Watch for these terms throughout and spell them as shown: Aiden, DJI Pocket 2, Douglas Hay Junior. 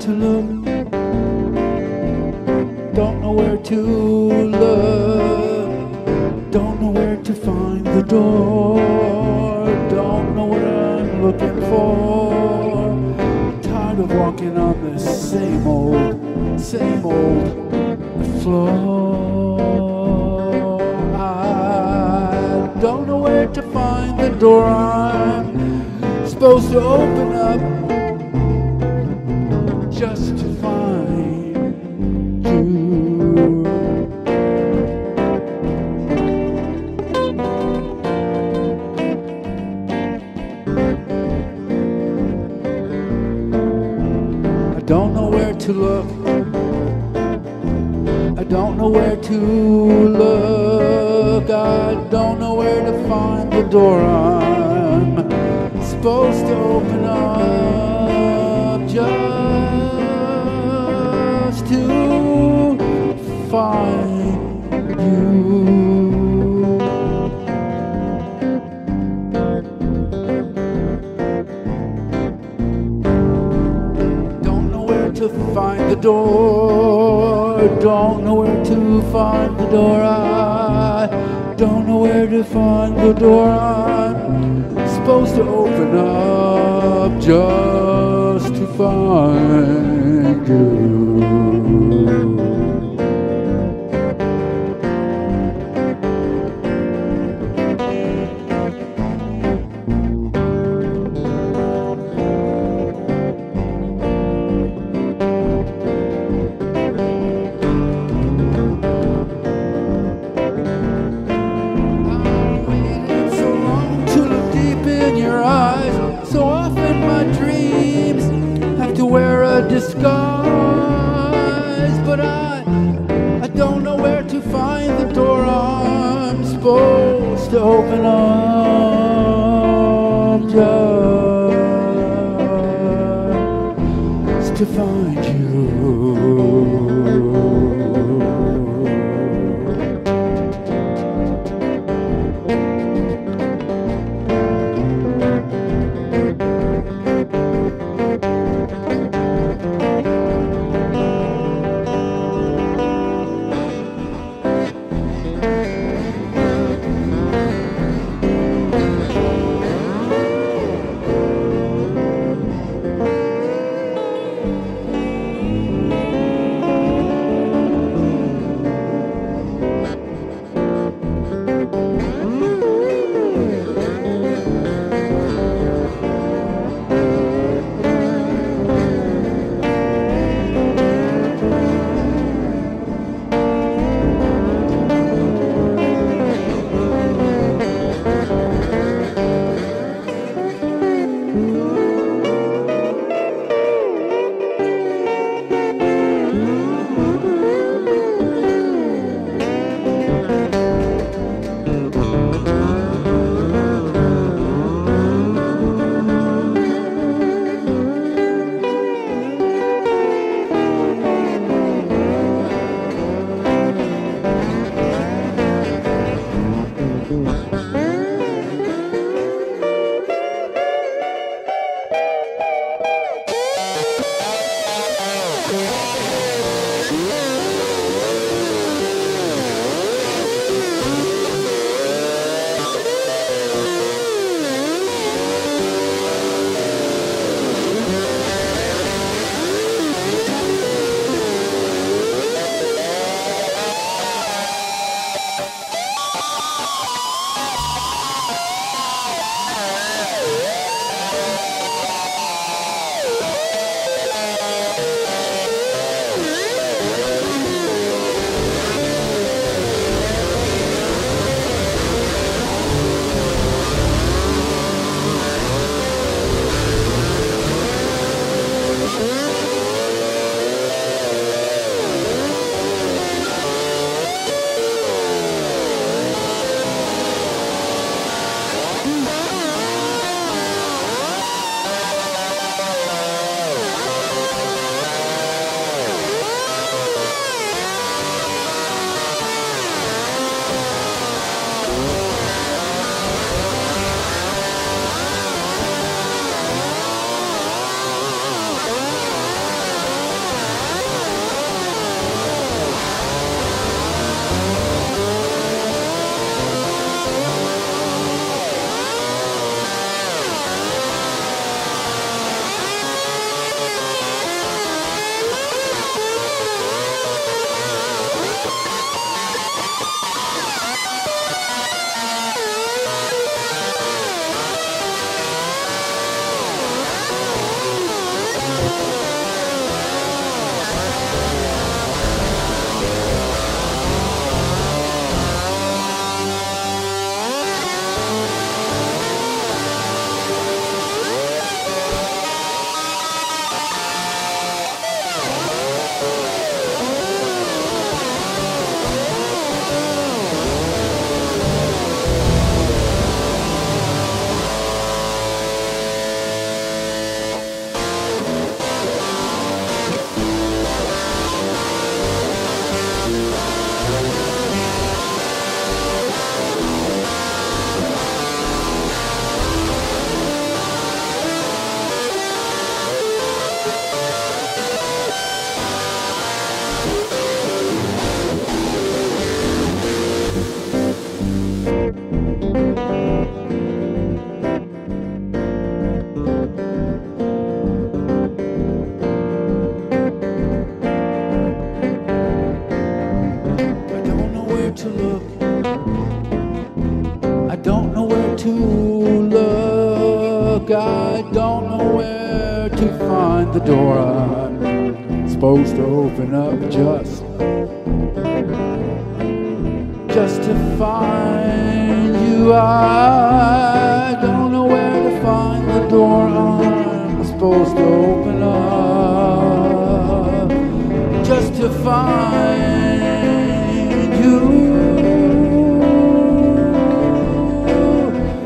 to look, don't know where to look, don't know where to find the door, don't know what I'm looking for. Tired of walking on the same old floor. I don't know where to find the door I'm supposed to open up, just to find you. I don't know where to look, I don't know where to look, I don't know where to find the door I'm supposed to open up, just to find you. Don't know where to find the door, don't know where to find the door, I don't know where to find the door I'm supposed to open up, just to find you. Wear a disguise, but I don't know where to find the door I'm supposed to open up, just to find you. the door I'm supposed to open up just to find you. I don't know where to find the door I'm supposed to open up just to find you.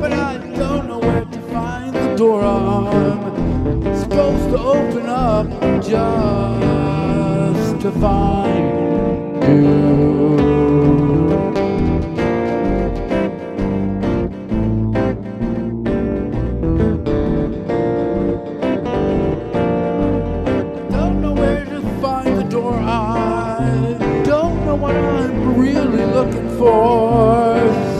But I don't know where to find the door I'm supposed to open up just to find you.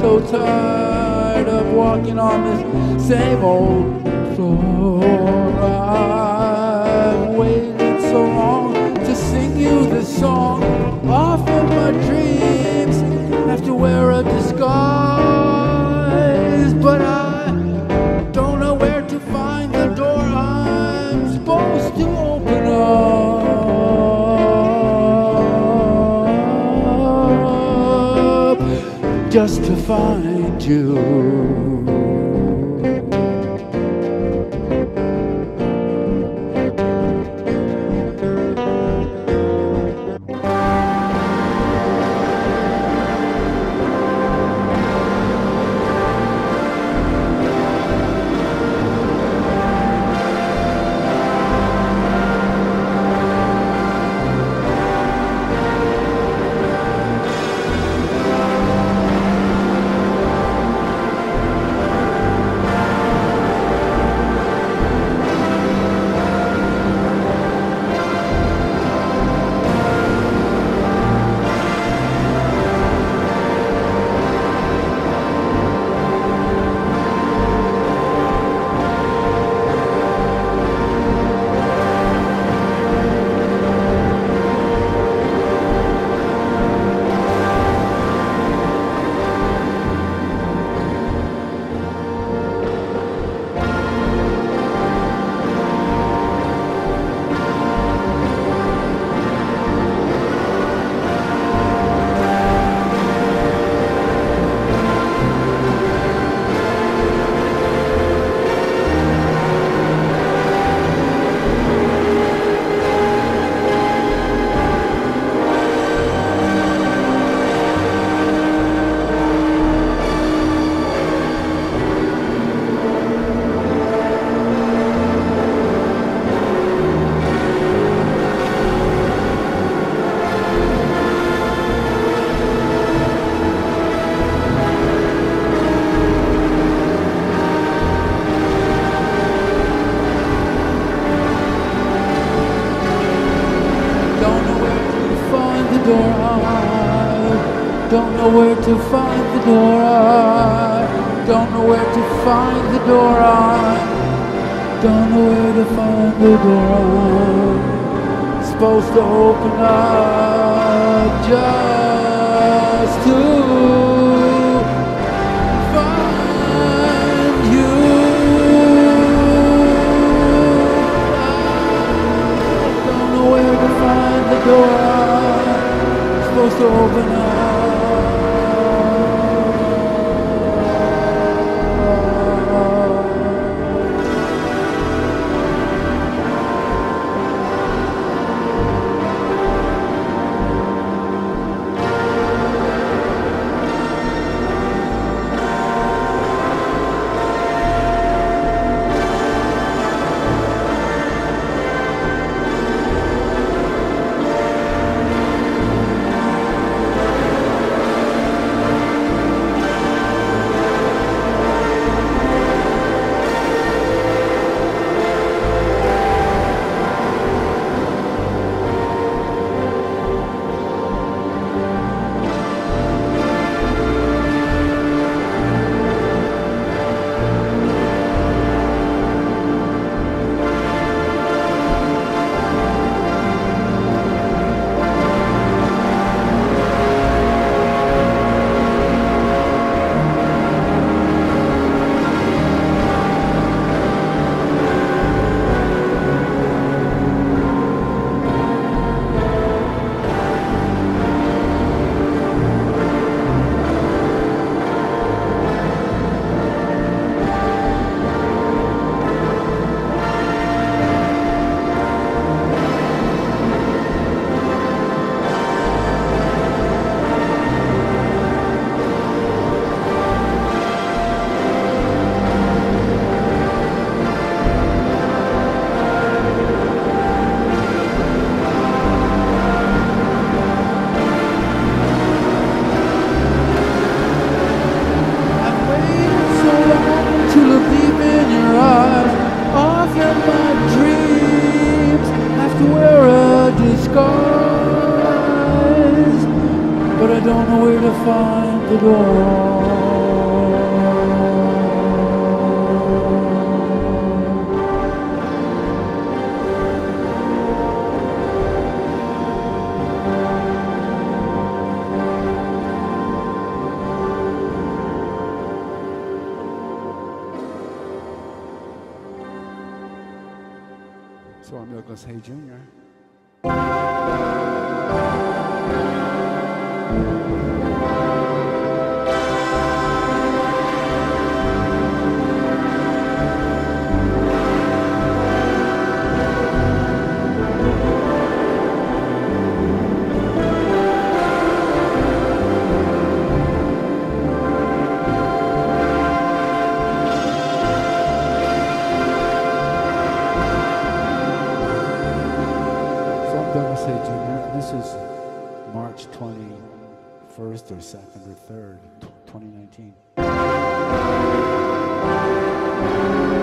So tired of walking on this same old floor. I've waited so long to sing you this song off of my dreams. Have to wear a disguise, but I don't know where to find the door I'm supposed to open up. Just to find you. Don't know where to find the door. I don't know where to find the door. I don't know where to find the door I'm supposed to open up just to find you. I don't know where to find the door I'm supposed to open up. skies, but I don't know where to find the door. So I'm Douglas Hay Junior. Douglas Hay Junior, this is March 21st or 2nd or 3rd, 2019.